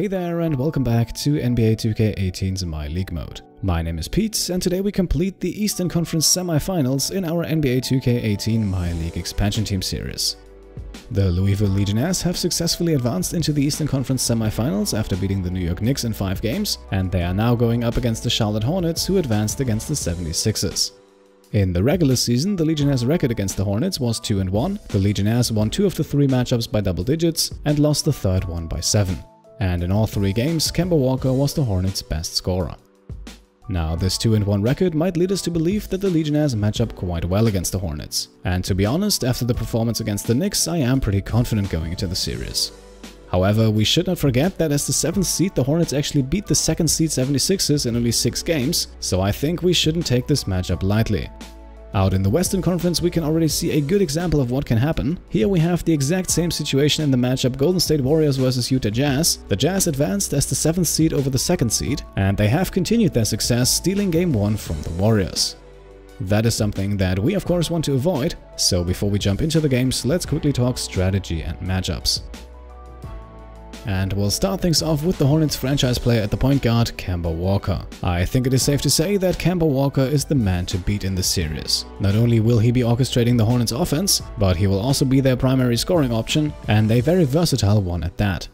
Hey there and welcome back to NBA 2K18's My League mode. My name is Pete and today we complete the Eastern Conference semi-finals in our NBA 2K18 My League expansion team series. The Louisville Legionnaires have successfully advanced into the Eastern Conference semi-finals after beating the New York Knicks in 5 games, and they are now going up against the Charlotte Hornets, who advanced against the 76ers. In the regular season, the Legionnaires' record against the Hornets was 2-1, the Legionnaires won 2 of the 3 matchups by double digits and lost the third one by 7. And in all 3 games, Kemba Walker was the Hornets' best scorer. Now, this 2-1 record might lead us to believe that the Legionnaires match up quite well against the Hornets. And to be honest, after the performance against the Knicks, I am pretty confident going into the series. However, we should not forget that as the 7th seed, the Hornets actually beat the 2nd seed 76ers in only 6 games, so I think we shouldn't take this matchup lightly. Out in the Western Conference, we can already see a good example of what can happen. Here we have the exact same situation in the matchup Golden State Warriors vs Utah Jazz. The Jazz advanced as the 7th seed over the 2nd seed, and they have continued their success, stealing Game 1 from the Warriors. That is something that we of course want to avoid, so before we jump into the games, let's quickly talk strategy and matchups. And we'll start things off with the Hornets franchise player at the point guard, Kemba Walker. I think it is safe to say that Kemba Walker is the man to beat in the series. Not only will he be orchestrating the Hornets offense, but he will also be their primary scoring option, and a very versatile one at that.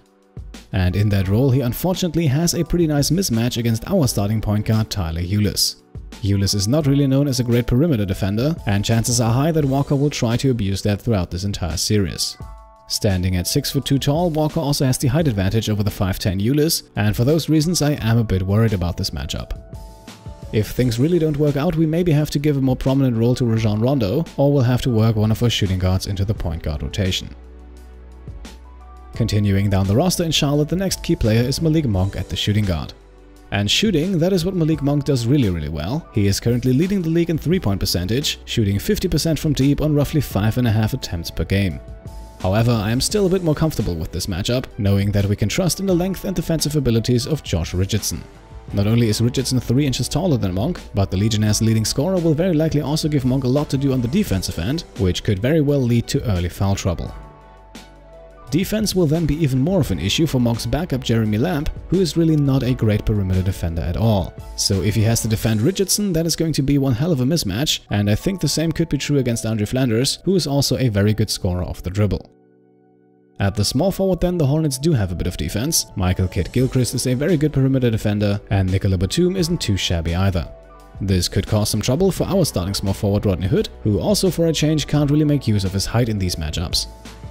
And in that role, he unfortunately has a pretty nice mismatch against our starting point guard, Tyler Ulis. Ulis is not really known as a great perimeter defender, and chances are high that Walker will try to abuse that throughout this entire series. Standing at 6'2" tall, Walker also has the height advantage over the 5'10" Ulis, and for those reasons I am a bit worried about this matchup. If things really don't work out, we maybe have to give a more prominent role to Rajon Rondo, or we'll have to work one of our shooting guards into the point guard rotation. Continuing down the roster in Charlotte, the next key player is Malik Monk at the shooting guard. And shooting, that is what Malik Monk does really well. He is currently leading the league in 3-point percentage, shooting 50% from deep on roughly 5.5 attempts per game. However, I am still a bit more comfortable with this matchup, knowing that we can trust in the length and defensive abilities of Josh Richardson. Not only is Richardson 3 inches taller than Monk, but the Legionnaires' leading scorer will very likely also give Monk a lot to do on the defensive end, which could very well lead to early foul trouble. Defense will then be even more of an issue for Monk's backup Jeremy Lamb, who is really not a great perimeter defender at all. So if he has to defend Richardson, that is going to be one hell of a mismatch, and I think the same could be true against Andre Flanders, who is also a very good scorer off the dribble. At the small forward then, the Hornets do have a bit of defense. Michael Kidd-Gilchrist is a very good perimeter defender, and Nicola Batum isn't too shabby either. This could cause some trouble for our starting small forward Rodney Hood, who also for a change can't really make use of his height in these matchups.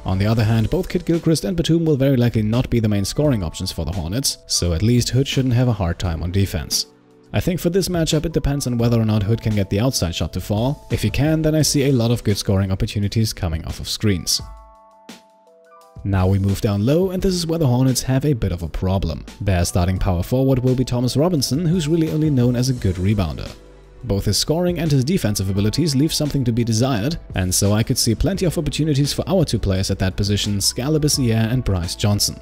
On the other hand, both Kidd-Gilchrist and Batum will very likely not be the main scoring options for the Hornets, so at least Hood shouldn't have a hard time on defense. I think for this matchup it depends on whether or not Hood can get the outside shot to fall. If he can, then I see a lot of good scoring opportunities coming off of screens. Now we move down low, and this is where the Hornets have a bit of a problem. Their starting power forward will be Thomas Robinson, who's really only known as a good rebounder. Both his scoring and his defensive abilities leave something to be desired, and so I could see plenty of opportunities for our two players at that position, Skal Labissiere and Bryce Johnson.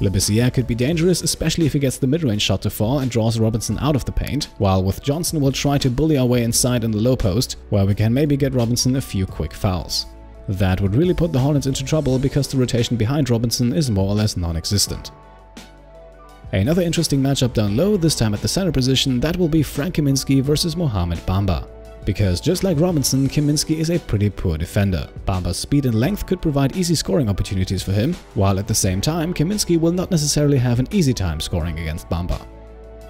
Labissiere could be dangerous, especially if he gets the mid-range shot to fall and draws Robinson out of the paint, while with Johnson we'll try to bully our way inside in the low post, where we can maybe get Robinson a few quick fouls. That would really put the Hornets into trouble because the rotation behind Robinson is more or less non-existent. Another interesting matchup down low, this time at the center position, that will be Frank Kaminsky versus Mohamed Bamba. Because just like Robinson, Kaminsky is a pretty poor defender. Bamba's speed and length could provide easy scoring opportunities for him, while at the same time, Kaminsky will not necessarily have an easy time scoring against Bamba.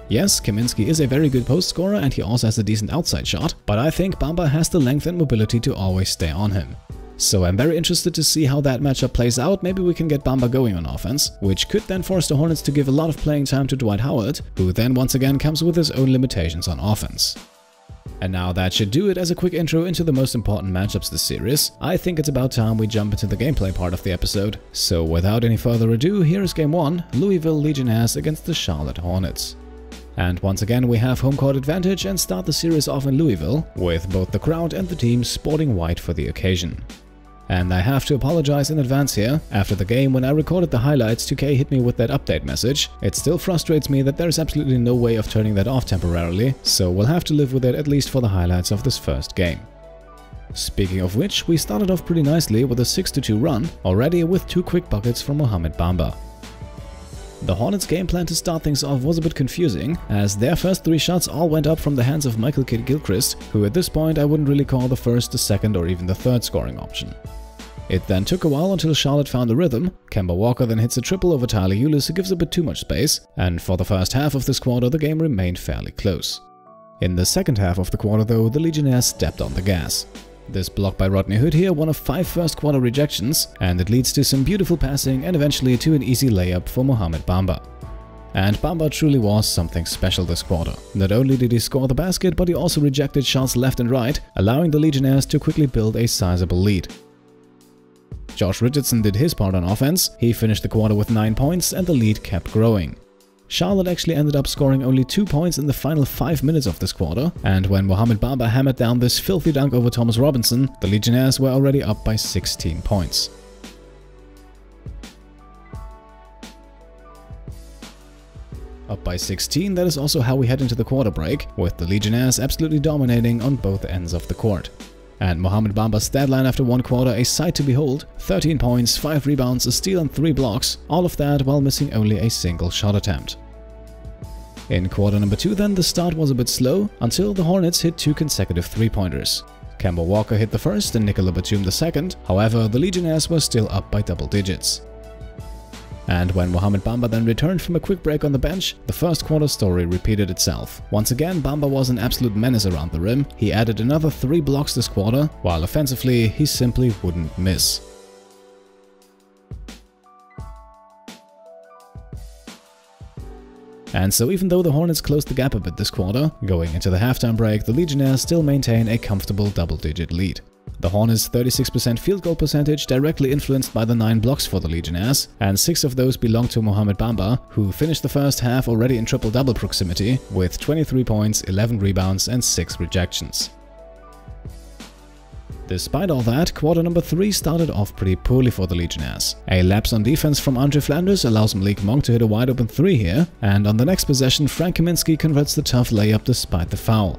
Yes, Kaminsky is a very good post scorer and he also has a decent outside shot, but I think Bamba has the length and mobility to always stay on him. So I'm very interested to see how that matchup plays out. Maybe we can get Bamba going on offense, which could then force the Hornets to give a lot of playing time to Dwight Howard, who then once again comes with his own limitations on offense. And now that should do it as a quick intro into the most important matchups this series. I think it's about time we jump into the gameplay part of the episode. So without any further ado, here is Game 1, Louisville Legionnaires against the Charlotte Hornets. And once again we have home court advantage and start the series off in Louisville, with both the crowd and the team sporting white for the occasion. And I have to apologize in advance here. After the game, when I recorded the highlights, 2K hit me with that update message. It still frustrates me that there is absolutely no way of turning that off temporarily, so we'll have to live with it at least for the highlights of this first game. Speaking of which, we started off pretty nicely with a 6-2 run, already with 2 quick buckets from Mohamed Bamba. The Hornets' game plan to start things off was a bit confusing, as their first three shots all went up from the hands of Michael Kidd-Gilchrist, who at this point I wouldn't really call the first, the second, or even the third scoring option. It then took a while until Charlotte found the rhythm. Kemba Walker then hits a triple over Tyler Ulis, who gives a bit too much space, and for the first half of this quarter the game remained fairly close. In the second half of the quarter though, the Legionnaires stepped on the gas. This block by Rodney Hood here, one of 5 first quarter rejections, and it leads to some beautiful passing and eventually to an easy layup for Mohamed Bamba. And Bamba truly was something special this quarter. Not only did he score the basket, but he also rejected shots left and right, allowing the Legionnaires to quickly build a sizable lead. Josh Richardson did his part on offense. He finished the quarter with 9 points and the lead kept growing. Charlotte actually ended up scoring only 2 points in the final 5 minutes of this quarter, and when Mohamed Bamba hammered down this filthy dunk over Thomas Robinson, the Legionnaires were already up by 16 points. Up by 16, that is also how we head into the quarter break, with the Legionnaires absolutely dominating on both ends of the court. And Mohamed Bamba's stat line after one quarter, a sight to behold: 13 points, 5 rebounds, a steal and 3 blocks, all of that while missing only a single shot attempt. In quarter number 2 then, the start was a bit slow, until the Hornets hit 2 consecutive 3-pointers. Kemba Walker hit the first and Nikola Batum the second, however the Legionnaires were still up by double digits. And when Mohamed Bamba then returned from a quick break on the bench, the first quarter story repeated itself. Once again, Bamba was an absolute menace around the rim. He added another 3 blocks this quarter, while offensively he simply wouldn't miss. And so even though the Hornets closed the gap a bit this quarter, going into the halftime break, the Legionnaires still maintain a comfortable double-digit lead. The Hornets' 36% field goal percentage directly influenced by the 9 blocks for the Legionnaires, and 6 of those belonged to Mohamed Bamba, who finished the first half already in triple-double proximity with 23 points, 11 rebounds and 6 rejections. Despite all that, quarter number 3 started off pretty poorly for the Legionnaires. A lapse on defense from Andre Flanders allows Malik Monk to hit a wide-open 3 here, and on the next possession Frank Kaminsky converts the tough layup despite the foul.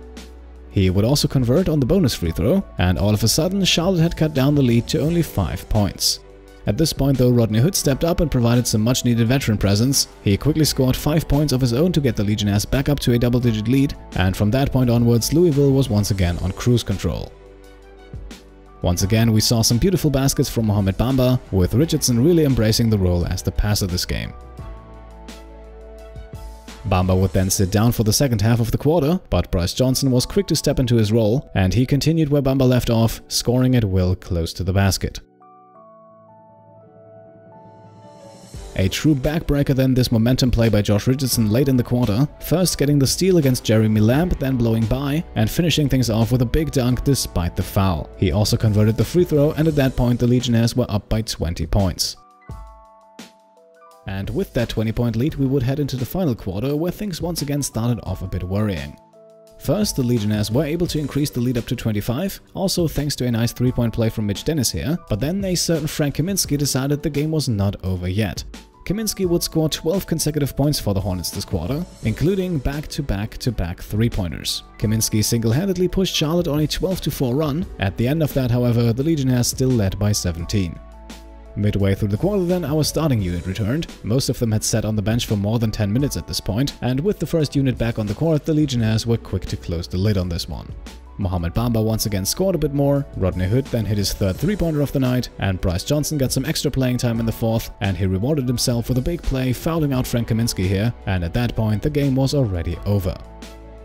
He would also convert on the bonus free throw, and all of a sudden Charlotte had cut down the lead to only 5 points. At this point though, Rodney Hood stepped up and provided some much needed veteran presence. He quickly scored 5 points of his own to get the Legionnaires back up to a double-digit lead, and from that point onwards Louisville was once again on cruise control. Once again we saw some beautiful baskets from Mohamed Bamba, with Richardson really embracing the role as the passer this game. Bamba would then sit down for the second half of the quarter, but Bryce Johnson was quick to step into his role, and he continued where Bamba left off, scoring at will close to the basket. A true backbreaker then, this momentum play by Josh Richardson late in the quarter, first getting the steal against Jeremy Lamb, then blowing by, and finishing things off with a big dunk despite the foul. He also converted the free throw, and at that point the Legionnaires were up by 20 points. And with that 20-point lead, we would head into the final quarter, where things once again started off a bit worrying. First, the Legionnaires were able to increase the lead up to 25, also thanks to a nice 3-point play from Mitch Dennis here, but then a certain Frank Kaminsky decided the game was not over yet. Kaminsky would score 12 consecutive points for the Hornets this quarter, including back-to-back-to-back 3-pointers. Kaminsky single-handedly pushed Charlotte on a 12-4 run. At the end of that, however, the Legionnaires still led by 17. Midway through the quarter then, our starting unit returned. Most of them had sat on the bench for more than 10 minutes at this point, and with the first unit back on the court, the Legionnaires were quick to close the lid on this one. Mohamed Bamba once again scored a bit more, Rodney Hood then hit his third 3-pointer of the night, and Bryce Johnson got some extra playing time in the fourth, and he rewarded himself with a big play, fouling out Frank Kaminsky here, and at that point the game was already over.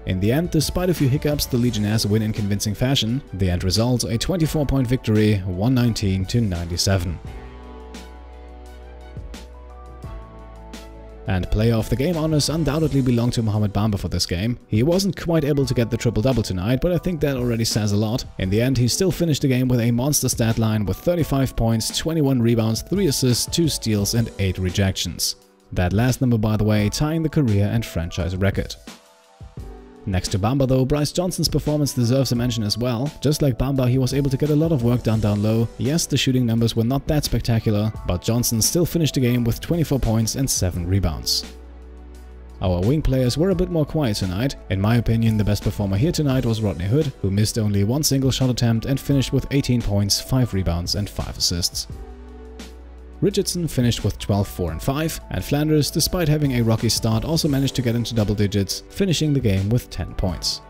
In the end, despite a few hiccups, the Legionnaires win in convincing fashion. The end result, a 24-point victory, 119-97. And player of the game honors undoubtedly belonged to Mohamed Bamba for this game. He wasn't quite able to get the triple-double tonight, but I think that already says a lot. In the end, he still finished the game with a monster stat line with 35 points, 21 rebounds, 3 assists, 2 steals and 8 rejections. That last number, by the way, tying the career and franchise record. Next to Bamba though, Bryce Johnson's performance deserves a mention as well. Just like Bamba, he was able to get a lot of work done down low. Yes, the shooting numbers were not that spectacular, but Johnson still finished the game with 24 points and 7 rebounds. Our wing players were a bit more quiet tonight. In my opinion, the best performer here tonight was Rodney Hood, who missed only one single shot attempt and finished with 18 points, 5 rebounds and 5 assists. Richardson finished with 12, 4, and 5, and Flanders, despite having a rocky start, also managed to get into double digits, finishing the game with 10 points.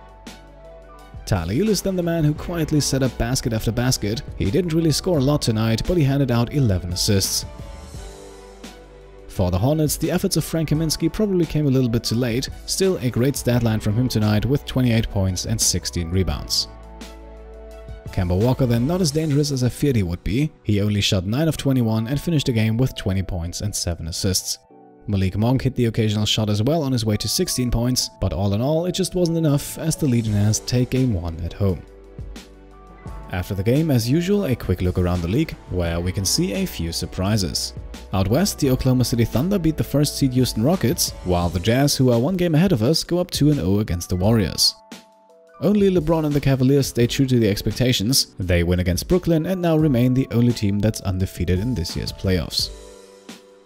Tyler Ulis, then the man who quietly set up basket after basket. He didn't really score a lot tonight, but he handed out 11 assists. For the Hornets, the efforts of Frank Kaminsky probably came a little bit too late. Still, a great stat line from him tonight with 28 points and 16 rebounds. Kemba Walker, then, not as dangerous as I feared he would be. He only shot 9 of 21 and finished the game with 20 points and 7 assists. Malik Monk hit the occasional shot as well on his way to 16 points, but all in all, it just wasn't enough as the Legionnaires take Game 1 at home. After the game, as usual, a quick look around the league, where we can see a few surprises. Out west, the Oklahoma City Thunder beat the first seed Houston Rockets, while the Jazz, who are one game ahead of us, go up 2-0 against the Warriors. Only LeBron and the Cavaliers stay true to the expectations. They win against Brooklyn and now remain the only team that's undefeated in this year's playoffs.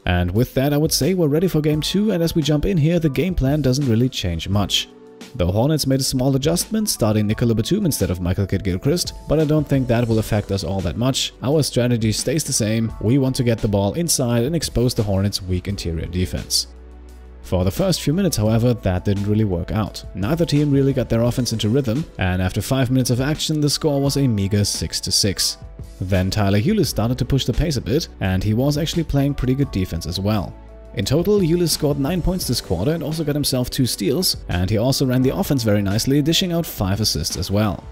And with that, I would say we're ready for Game 2, and as we jump in here, the game plan doesn't really change much. The Hornets made a small adjustment, starting Nikola Batum instead of Michael Kidd-Gilchrist, but I don't think that will affect us all that much. Our strategy stays the same. We want to get the ball inside and expose the Hornets' weak interior defense. For the first few minutes, however, that didn't really work out. Neither team really got their offense into rhythm, and after 5 minutes of action, the score was a meager 6-6. Then Tyler Ulis started to push the pace a bit, and he was actually playing pretty good defense as well. In total, Ulis scored 9 points this quarter and also got himself 2 steals, and he also ran the offense very nicely, dishing out 5 assists as well.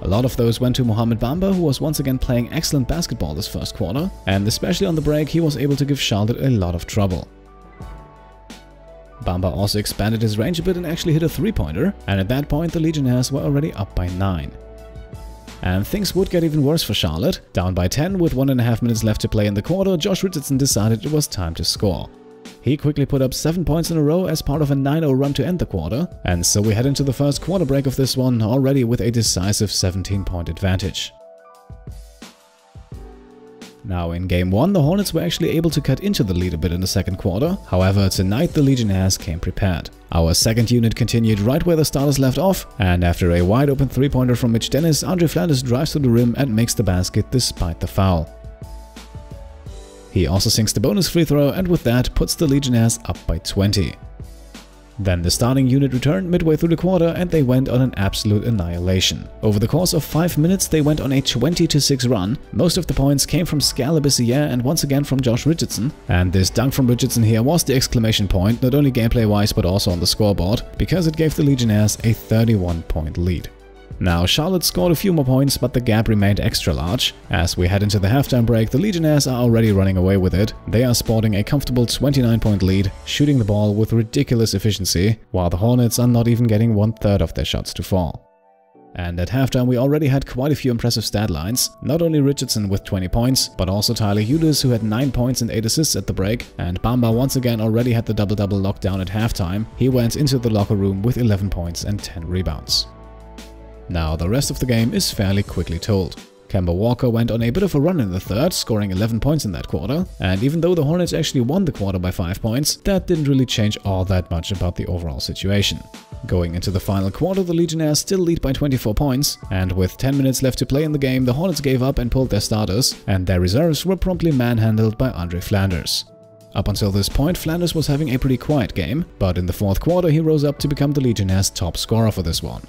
A lot of those went to Mohamed Bamba, who was once again playing excellent basketball this first quarter, and especially on the break, he was able to give Charlotte a lot of trouble. Bamba also expanded his range a bit and actually hit a 3-pointer, and at that point the Legionnaires were already up by 9. And things would get even worse for Charlotte. Down by 10 with 1.5 minutes left to play in the quarter, Josh Richardson decided it was time to score. He quickly put up 7 points in a row as part of a 9-0 run to end the quarter, and so we head into the first quarter break of this one already with a decisive 17-point advantage. Now in Game 1, the Hornets were actually able to cut into the lead a bit in the second quarter. However, tonight the Legionnaires came prepared. Our second unit continued right where the starters left off, and after a wide open 3-pointer from Mitch Dennis, Andre Flanders drives to the rim and makes the basket despite the foul. He also sinks the bonus free throw and with that puts the Legionnaires up by 20. Then the starting unit returned midway through the quarter and they went on an absolute annihilation. Over the course of 5 minutes they went on a 20-6 run. Most of the points came from Skal Labissiere and once again from Josh Richardson. And this dunk from Richardson here was the exclamation point, not only gameplay-wise but also on the scoreboard, because it gave the Legionnaires a 31-point lead. Now Charlotte scored a few more points, but the gap remained extra large. As we head into the halftime break, the Legionnaires are already running away with it. They are sporting a comfortable 29-point lead, shooting the ball with ridiculous efficiency, while the Hornets are not even getting 1/3 of their shots to fall. And at halftime we already had quite a few impressive stat lines, not only Richardson with 20 points, but also Tyler Ulis, who had 9 points and 8 assists at the break, and Bamba once again already had the double-double locked down at halftime. He went into the locker room with 11 points and 10 rebounds. Now, the rest of the game is fairly quickly told. Kemba Walker went on a bit of a run in the third, scoring 11 points in that quarter, and even though the Hornets actually won the quarter by 5 points, that didn't really change all that much about the overall situation. Going into the final quarter, the Legionnaires still lead by 24 points, and with 10 minutes left to play in the game, the Hornets gave up and pulled their starters, and their reserves were promptly manhandled by Andre Flanders. Up until this point, Flanders was having a pretty quiet game, but in the fourth quarter he rose up to become the Legionnaires' top scorer for this one.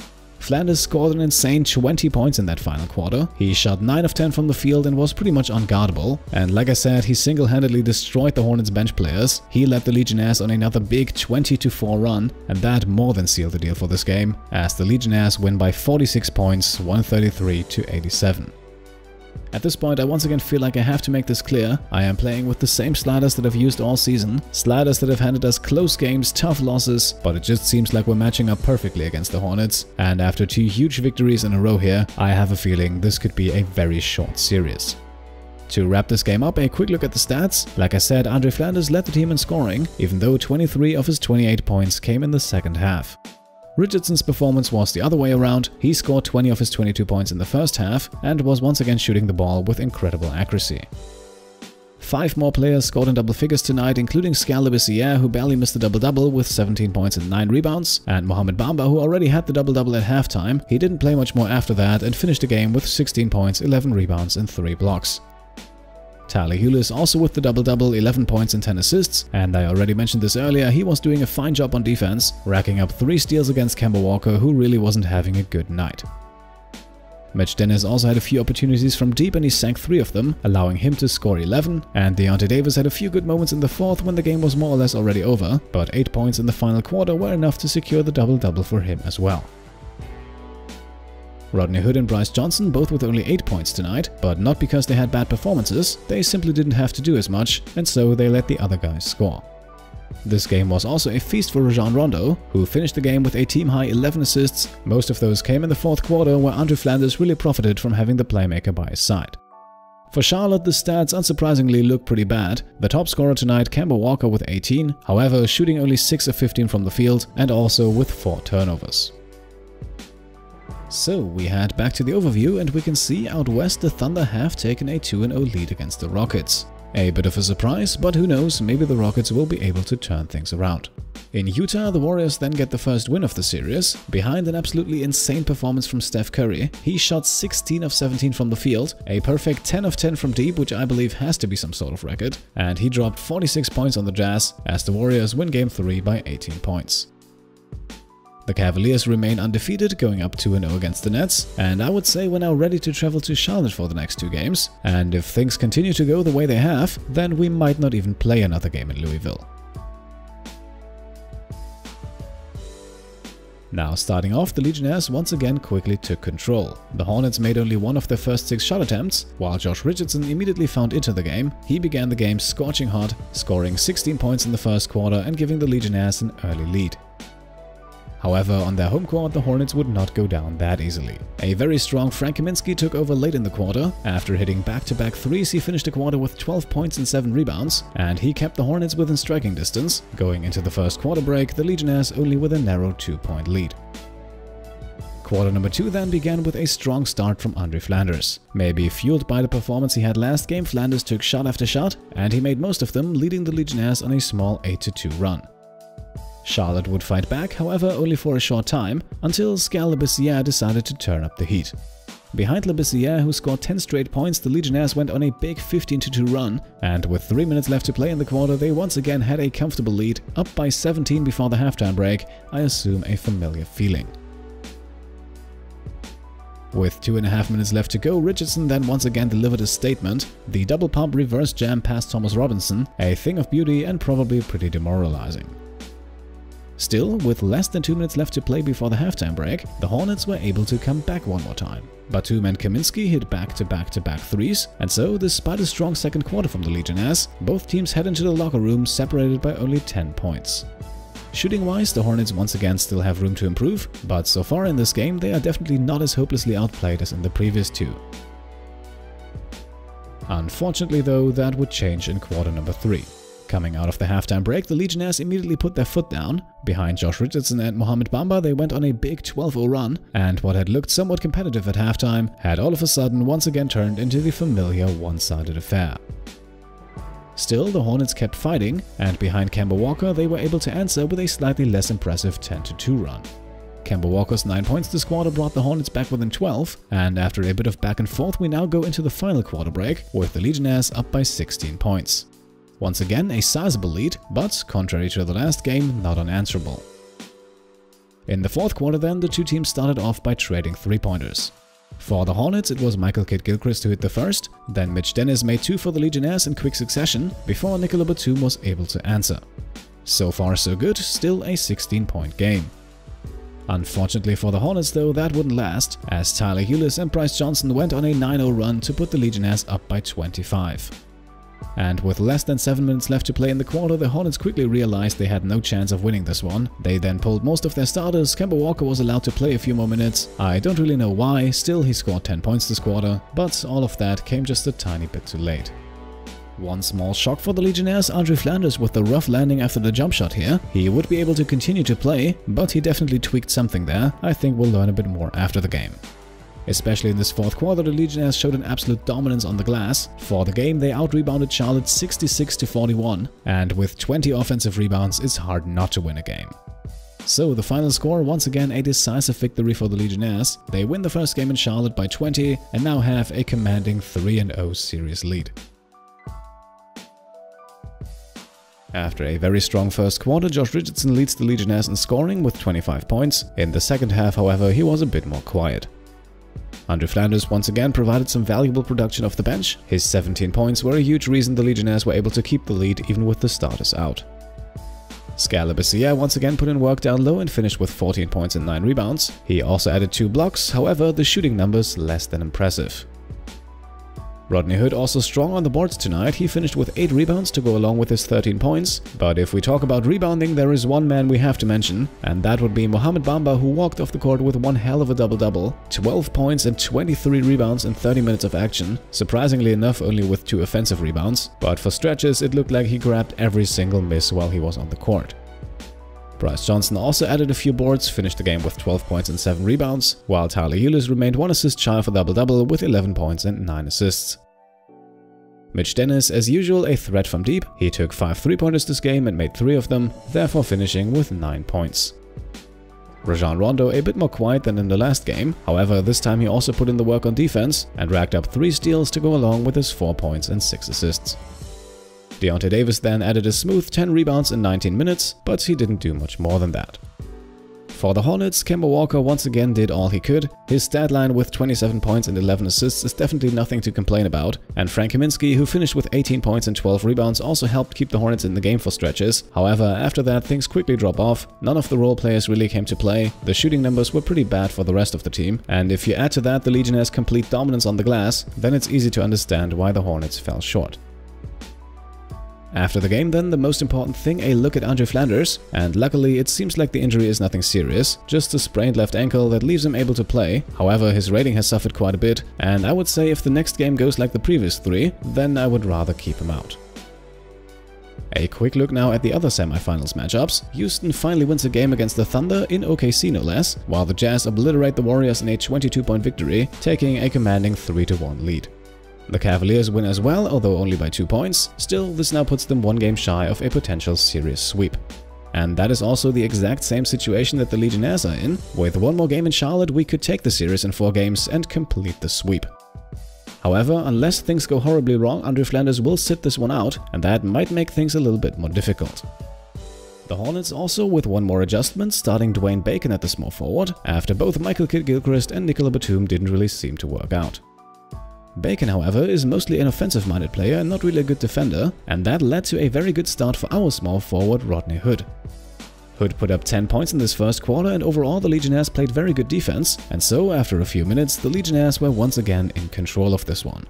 Flanders scored an insane 20 points in that final quarter. He shot 9 of 10 from the field and was pretty much unguardable. And like I said, he single-handedly destroyed the Hornets' bench players. He led the Legionnaires on another big 20-4 run, and that more than sealed the deal for this game, as the Legionnaires win by 46 points, 133-87. At this point, I once again feel like I have to make this clear. I am playing with the same sliders that I've used all season, sliders that have handed us close games, tough losses, but it just seems like we're matching up perfectly against the Hornets, and after 2 huge victories in a row here, I have a feeling this could be a very short series. To wrap this game up, a quick look at the stats. Like I said, Andre Flanders led the team in scoring, even though 23 of his 28 points came in the second half. Richardson's performance was the other way around. He scored 20 of his 22 points in the first half and was once again shooting the ball with incredible accuracy. 5 more players scored in double figures tonight, including Skal Labissiere, who barely missed the double-double with 17 points and 9 rebounds, and Mohamed Bamba, who already had the double-double at halftime. He didn't play much more after that and finished the game with 16 points, 11 rebounds and 3 blocks. Tyler Ulis also with the double-double, 11 points and 10 assists, and I already mentioned this earlier, he was doing a fine job on defense, racking up 3 steals against Kemba Walker, who really wasn't having a good night. Mitch Dennis also had a few opportunities from deep and he sank 3 of them, allowing him to score 11, and Deontay Davis had a few good moments in the 4th when the game was more or less already over, but 8 points in the final quarter were enough to secure the double-double for him as well. Rodney Hood and Bryce Johnson both with only 8 points tonight, but not because they had bad performances, they simply didn't have to do as much, and so they let the other guys score. This game was also a feast for Rajon Rondo, who finished the game with a team-high 11 assists, most of those came in the 4th quarter where Andre Flanders really profited from having the playmaker by his side. For Charlotte, the stats unsurprisingly look pretty bad, the top scorer tonight Kemba Walker with 18, however shooting only 6 of 15 from the field and also with 4 turnovers. So we head back to the overview and we can see out west the Thunder have taken a 2-0 lead against the Rockets. A bit of a surprise, but who knows, maybe the Rockets will be able to turn things around. In Utah, the Warriors then get the first win of the series, behind an absolutely insane performance from Steph Curry. He shot 16 of 17 from the field, a perfect 10 of 10 from deep, which I believe has to be some sort of record, and he dropped 46 points on the Jazz as the Warriors win Game 3 by 18 points. The Cavaliers remain undefeated, going up 2-0 against the Nets, and I would say we're now ready to travel to Charlotte for the next 2 games, and if things continue to go the way they have, then we might not even play another game in Louisville. Now starting off, the Legionnaires once again quickly took control. The Hornets made only one of their first 6 shot attempts, while Josh Richardson immediately found into the game. He began the game scorching hot, scoring 16 points in the first quarter and giving the Legionnaires an early lead. However, on their home court, the Hornets would not go down that easily. A very strong Frank Kaminsky took over late in the quarter. After hitting back-to-back threes, he finished the quarter with 12 points and 7 rebounds, and he kept the Hornets within striking distance. Going into the first quarter break, the Legionnaires only with a narrow 2-point lead. Quarter number 2 then began with a strong start from Andre Flanders. Maybe fueled by the performance he had last game, Flanders took shot after shot, and he made most of them, leading the Legionnaires on a small 8-2 run. Charlotte would fight back, however only for a short time, until Skal Labissiere decided to turn up the heat. Behind Labissiere, who scored 10 straight points, the Legionnaires went on a big 15-2 run, and with 3 minutes left to play in the quarter, they once again had a comfortable lead, up by 17 before the halftime break, I assume a familiar feeling. With 2.5 minutes left to go, Richardson then once again delivered a statement, the double-pump reverse jam past Thomas Robinson, a thing of beauty and probably pretty demoralizing. Still, with less than 2 minutes left to play before the halftime break, the Hornets were able to come back one more time. Batum and Kaminsky hit back-to-back-to-back threes, and so, despite a strong second quarter from the Legionnaires, both teams head into the locker room separated by only 10 points. Shooting-wise, the Hornets once again still have room to improve, but so far in this game, they are definitely not as hopelessly outplayed as in the previous 2. Unfortunately though, that would change in quarter number 3. Coming out of the halftime break, the Legionnaires immediately put their foot down. Behind Josh Richardson and Mohamed Bamba, they went on a big 12-0 run, and what had looked somewhat competitive at halftime had all of a sudden once again turned into the familiar one-sided affair. Still, the Hornets kept fighting, and behind Kemba Walker, they were able to answer with a slightly less impressive 10-2 run. Kemba Walker's 9 points this quarter brought the Hornets back within 12, and after a bit of back and forth, we now go into the final quarter break, with the Legionnaires up by 16 points. Once again, a sizable lead, but, contrary to the last game, not unanswerable. In the 4th quarter then, the 2 teams started off by trading 3-pointers. For the Hornets, it was Michael Kidd-Gilchrist who hit the first, then Mitch Dennis made 2 for the Legionnaires in quick succession, before Nikola Batum was able to answer. So far so good, still a 16-point game. Unfortunately for the Hornets though, that wouldn't last, as Tyler Ulis and Bryce Johnson went on a 9-0 run to put the Legionnaires up by 25. And with less than 7 minutes left to play in the quarter, the Hornets quickly realized they had no chance of winning this one. They then pulled most of their starters, Kemba Walker was allowed to play a few more minutes. I don't really know why, still he scored 10 points this quarter, but all of that came just a tiny bit too late. One small shock for the Legionnaires, Andre Flanders with the rough landing after the jump shot here. He would be able to continue to play, but he definitely tweaked something there. I think we'll learn a bit more after the game. Especially in this 4th quarter, the Legionnaires showed an absolute dominance on the glass. For the game, they out-rebounded Charlotte 66-41, and with 20 offensive rebounds, it's hard not to win a game. So the final score, once again a decisive victory for the Legionnaires. They win the first game in Charlotte by 20 and now have a commanding 3-0 series lead. After a very strong first quarter, Josh Richardson leads the Legionnaires in scoring with 25 points. In the second half, however, he was a bit more quiet. Andre Flanders once again provided some valuable production off the bench. His 17 points were a huge reason the Legionnaires were able to keep the lead even with the starters out. Skal Labissiere once again put in work down low and finished with 14 points and 9 rebounds. He also added 2 blocks, however, the shooting numbers less than impressive. Rodney Hood also strong on the boards tonight. He finished with 8 rebounds to go along with his 13 points. But if we talk about rebounding, there is one man we have to mention, and that would be Mohamed Bamba, who walked off the court with one hell of a double-double, 12 points and 23 rebounds in 30 minutes of action, surprisingly enough only with 2 offensive rebounds, but for stretches it looked like he grabbed every single miss while he was on the court. Bryce Johnson also added a few boards, finished the game with 12 points and 7 rebounds, while Tyler Ulis remained 1 assist shy of a double-double with 11 points and 9 assists. Mitch Dennis, as usual, a threat from deep. He took 5 three-pointers this game and made 3 of them, therefore finishing with 9 points. Rajon Rondo a bit more quiet than in the last game, however this time he also put in the work on defense and racked up 3 steals to go along with his 4 points and 6 assists. Deontay Davis then added a smooth 10 rebounds in 19 minutes, but he didn't do much more than that. For the Hornets, Kemba Walker once again did all he could. His stat line with 27 points and 11 assists is definitely nothing to complain about, and Frank Kaminsky, who finished with 18 points and 12 rebounds, also helped keep the Hornets in the game for stretches. However, after that things quickly drop off. None of the role players really came to play, the shooting numbers were pretty bad for the rest of the team, and if you add to that the Legionnaires' complete dominance on the glass, then it's easy to understand why the Hornets fell short. After the game then, the most important thing, a look at Andre Flanders, and luckily it seems like the injury is nothing serious, just a sprained left ankle that leaves him able to play. However, his rating has suffered quite a bit, and I would say if the next game goes like the previous 3, then I would rather keep him out. A quick look now at the other semifinals matchups. Houston finally wins a game against the Thunder, in OKC no less, while the Jazz obliterate the Warriors in a 22-point victory, taking a commanding 3-1 lead. The Cavaliers win as well, although only by 2 points. Still, this now puts them 1 game shy of a potential serious sweep. And that is also the exact same situation that the Legionnaires are in. With 1 more game in Charlotte, we could take the series in 4 games and complete the sweep. However, unless things go horribly wrong, Andre Flanders will sit this one out, and that might make things a little bit more difficult. The Hornets also with 1 more adjustment, starting Dwayne Bacon at the small forward, after both Michael Kidd-Gilchrist and Nicola Batum didn't really seem to work out. Bacon, however, is mostly an offensive-minded player and not really a good defender, and that led to a very good start for our small forward Rodney Hood. Hood put up 10 points in this first quarter, and overall the Legionnaires played very good defense, and so after a few minutes the Legionnaires were once again in control of this one.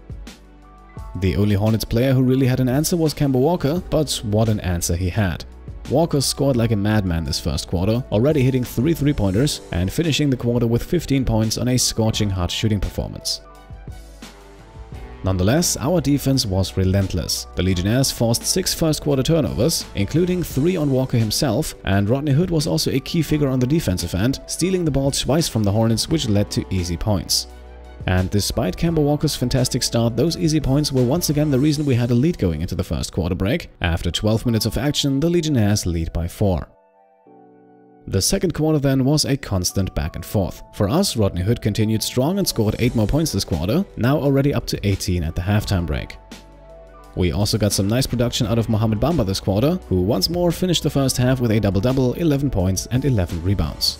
The only Hornets player who really had an answer was Kemba Walker, but what an answer he had. Walker scored like a madman this first quarter, already hitting 3 three-pointers and finishing the quarter with 15 points on a scorching hot shooting performance. Nonetheless, our defense was relentless. The Legionnaires forced 6 first-quarter turnovers, including 3 on Walker himself, and Rodney Hood was also a key figure on the defensive end, stealing the ball twice from the Hornets, which led to easy points. And despite Kemba Walker's fantastic start, those easy points were once again the reason we had a lead going into the first quarter break. After 12 minutes of action, the Legionnaires lead by 4. The second quarter then was a constant back and forth. For us, Rodney Hood continued strong and scored 8 more points this quarter, now already up to 18 at the halftime break. We also got some nice production out of Mohamed Bamba this quarter, who once more finished the first half with a double-double, 11 points and 11 rebounds.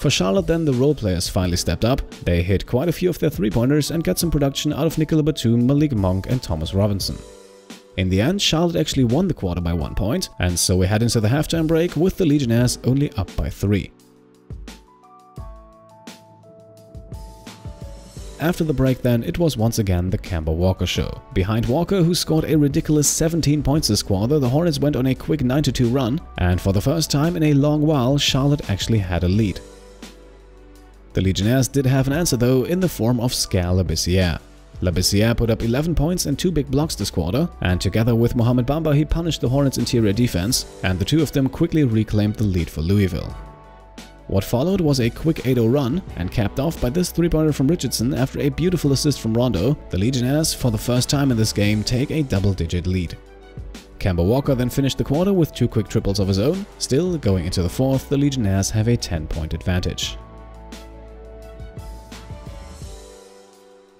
For Charlotte then, the role players finally stepped up. They hit quite a few of their three-pointers and got some production out of Nicola Batum, Malik Monk and Thomas Robinson. In the end, Charlotte actually won the quarter by 1 point, and so we head into the halftime break with the Legionnaires only up by 3. After the break then, it was once again the Kemba Walker show. Behind Walker, who scored a ridiculous 17 points this quarter, the Hornets went on a quick 9-2 run, and for the first time in a long while, Charlotte actually had a lead. The Legionnaires did have an answer though, in the form of Skal Labissiere. Labissiere put up 11 points and 2 big blocks this quarter, and together with Mohamed Bamba he punished the Hornets' interior defense, and the two of them quickly reclaimed the lead for Louisville. What followed was a quick 8-0 run, and capped off by this three-pointer from Richardson after a beautiful assist from Rondo. The Legionnaires, for the first time in this game, take a double-digit lead. Kemba Walker then finished the quarter with 2 quick triples of his own. Still, going into the fourth, the Legionnaires have a 10-point advantage.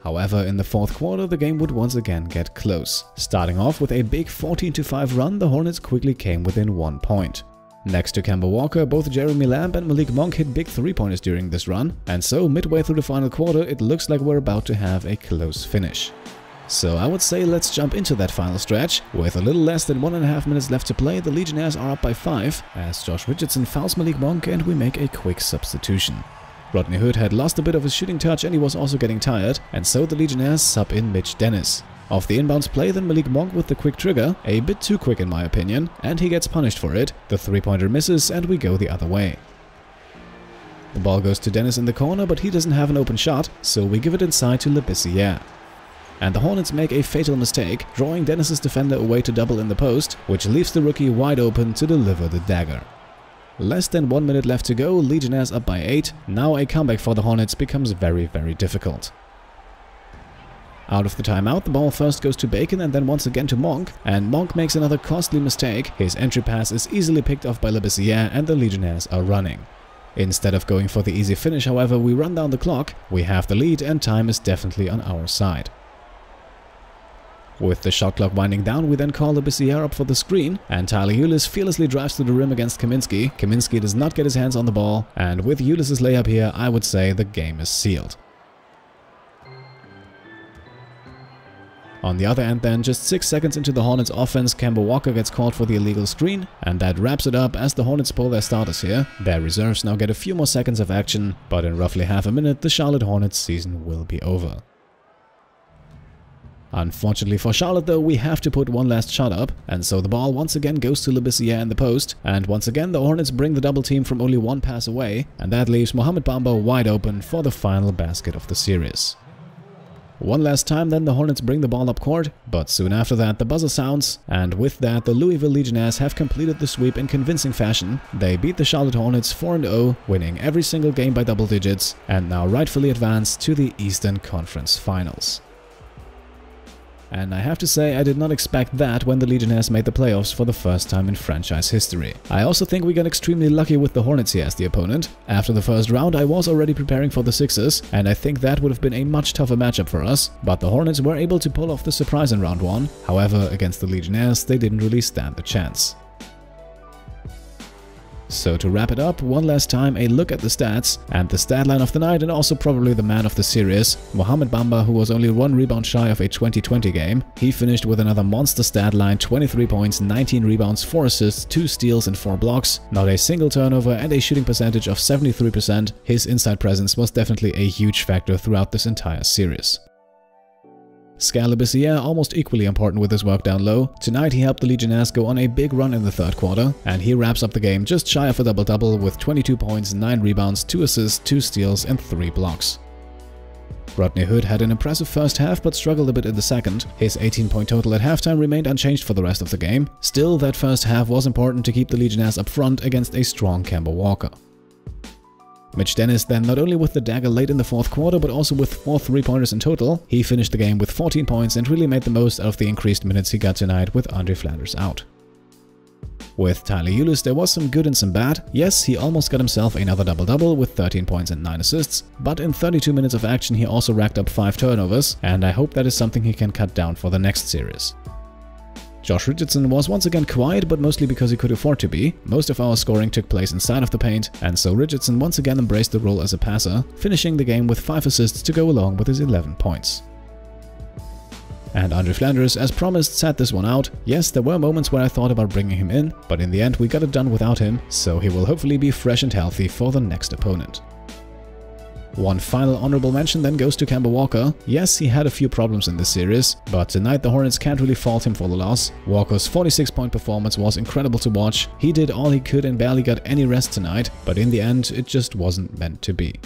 However, in the fourth quarter, the game would once again get close. Starting off with a big 14-5 run, the Hornets quickly came within 1 point. Next to Kemba Walker, both Jeremy Lamb and Malik Monk hit big three-pointers during this run, and so midway through the final quarter, it looks like we're about to have a close finish. So I would say let's jump into that final stretch. With a little less than 1.5 minutes left to play, the Legionnaires are up by 5, as Josh Richardson fouls Malik Monk and we make a quick substitution. Rodney Hood had lost a bit of his shooting touch and he was also getting tired, and so the Legionnaires sub in Mitch Dennis. Off the inbounds play, then Malik Monk with the quick trigger, a bit too quick in my opinion, and he gets punished for it. The three-pointer misses and we go the other way. The ball goes to Dennis in the corner, but he doesn't have an open shot, so we give it inside to Labissiere. And the Hornets make a fatal mistake, drawing Dennis's defender away to double in the post, which leaves the rookie wide open to deliver the dagger. Less than 1 minute left to go, Legionnaires up by 8, now a comeback for the Hornets becomes very difficult. Out of the timeout, the ball first goes to Bacon and then once again to Monk, and Monk makes another costly mistake. His entry pass is easily picked off by Labissiere and the Legionnaires are running. Instead of going for the easy finish, however, we run down the clock, we have the lead and time is definitely on our side. With the shot clock winding down, we then call Labissiere up for the screen, and Tyler Ulis fearlessly drives to the rim against Kaminsky. Kaminsky does not get his hands on the ball, and with Ulis's layup here, I would say the game is sealed. On the other end then, just 6 seconds into the Hornets offense, Kemba Walker gets called for the illegal screen, and that wraps it up as the Hornets pull their starters here. Their reserves now get a few more seconds of action, but in roughly half a minute, the Charlotte Hornets season will be over. Unfortunately for Charlotte though, we have to put one last shot up, and so the ball once again goes to Labissiere in the post, and once again the Hornets bring the double team from only 1 pass away, and that leaves Mohamed Bamba wide open for the final basket of the series. One last time then the Hornets bring the ball up court, but soon after that the buzzer sounds, and with that the Louisville Legionnaires have completed the sweep in convincing fashion. They beat the Charlotte Hornets 4-0, winning every single game by double digits, and now rightfully advance to the Eastern Conference Finals. And I have to say, I did not expect that when the Legionnaires made the playoffs for the first time in franchise history. I also think we got extremely lucky with the Hornets here as the opponent. After the first round, I was already preparing for the Sixers, and I think that would have been a much tougher matchup for us, but the Hornets were able to pull off the surprise in round 1. However, against the Legionnaires, they didn't really stand a chance. So to wrap it up, one last time a look at the stats, and the stat line of the night and also probably the man of the series, Mohamed Bamba, who was only 1 rebound shy of a 2020 game. He finished with another monster stat line, 23 points, 19 rebounds, 4 assists, 2 steals and 4 blocks, not a single turnover and a shooting percentage of 73%. His inside presence was definitely a huge factor throughout this entire series. Skal Labissiere almost equally important with his work down low. Tonight he helped the Legionnaires go on a big run in the third quarter, and he wraps up the game just shy of a double-double with 22 points, 9 rebounds, 2 assists, 2 steals and 3 blocks. Rodney Hood had an impressive first half but struggled a bit in the second. His 18-point total at halftime remained unchanged for the rest of the game. Still, that first half was important to keep the Legionnaires up front against a strong Kemba Walker. Mitch Dennis then, not only with the dagger late in the fourth quarter, but also with 4 three-pointers in total. He finished the game with 14 points and really made the most out of the increased minutes he got tonight with Andre Flanders out. With Tyler Ulis, there was some good and some bad. Yes, he almost got himself another double-double with 13 points and 9 assists, but in 32 minutes of action he also racked up 5 turnovers, and I hope that is something he can cut down for the next series. Josh Richardson was once again quiet, but mostly because he could afford to be. Most of our scoring took place inside of the paint, and so Richardson once again embraced the role as a passer, finishing the game with 5 assists to go along with his 11 points. And Andre Flanders, as promised, sat this one out. Yes, there were moments where I thought about bringing him in, but in the end we got it done without him, so he will hopefully be fresh and healthy for the next opponent. One final honorable mention then goes to Kemba Walker. Yes, he had a few problems in this series, but tonight the Hornets can't really fault him for the loss. Walker's 46-point performance was incredible to watch. He did all he could and barely got any rest tonight, but in the end, it just wasn't meant to be.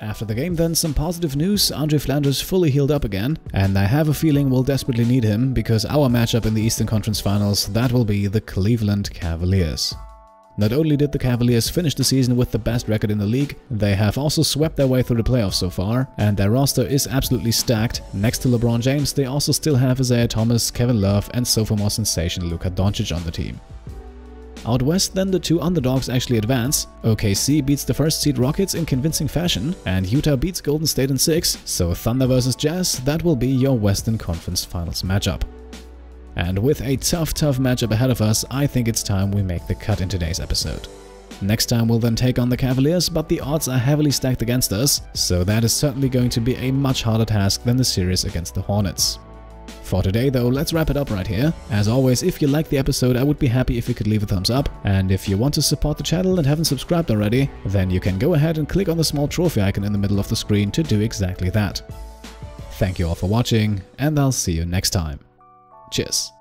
After the game then, some positive news. Andre Flanders fully healed up again, and I have a feeling we'll desperately need him, because our matchup in the Eastern Conference Finals, that will be the Cleveland Cavaliers. Not only did the Cavaliers finish the season with the best record in the league, they have also swept their way through the playoffs so far, and their roster is absolutely stacked. Next to LeBron James, they also still have Isaiah Thomas, Kevin Love, and sophomore sensation Luka Doncic on the team. Out west, then, the two underdogs actually advance. OKC beats the first seed Rockets in convincing fashion, and Utah beats Golden State in 6, so Thunder vs Jazz, that will be your Western Conference Finals matchup. And with a tough matchup ahead of us, I think it's time we make the cut in today's episode. Next time we'll then take on the Cavaliers, but the odds are heavily stacked against us, so that is certainly going to be a much harder task than the series against the Hornets. For today though, let's wrap it up right here. As always, if you liked the episode, I would be happy if you could leave a thumbs up, and if you want to support the channel and haven't subscribed already, then you can go ahead and click on the small trophy icon in the middle of the screen to do exactly that. Thank you all for watching, and I'll see you next time. Cheers.